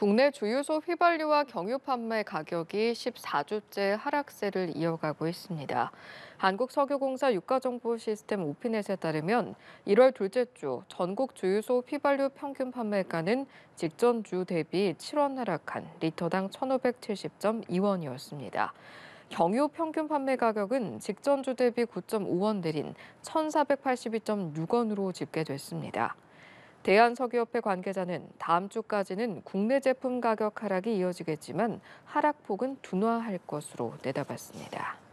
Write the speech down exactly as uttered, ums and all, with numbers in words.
국내 주유소 휘발유와 경유 판매 가격이 십사 주째 하락세를 이어가고 있습니다. 한국석유공사 유가정보시스템 오피넷에 따르면 일월 둘째 주 전국 주유소 휘발유 평균 판매가는 직전주 대비 칠 원 하락한 리터당 천오백칠십 점 이 원이었습니다. 경유 평균 판매 가격은 직전주 대비 구 점 오 원 내린 천사백팔십이 점 육 원으로 집계됐습니다. 대한석유협회 관계자는 다음 주까지는 국내 제품 가격 하락이 이어지겠지만 하락폭은 둔화할 것으로 내다봤습니다.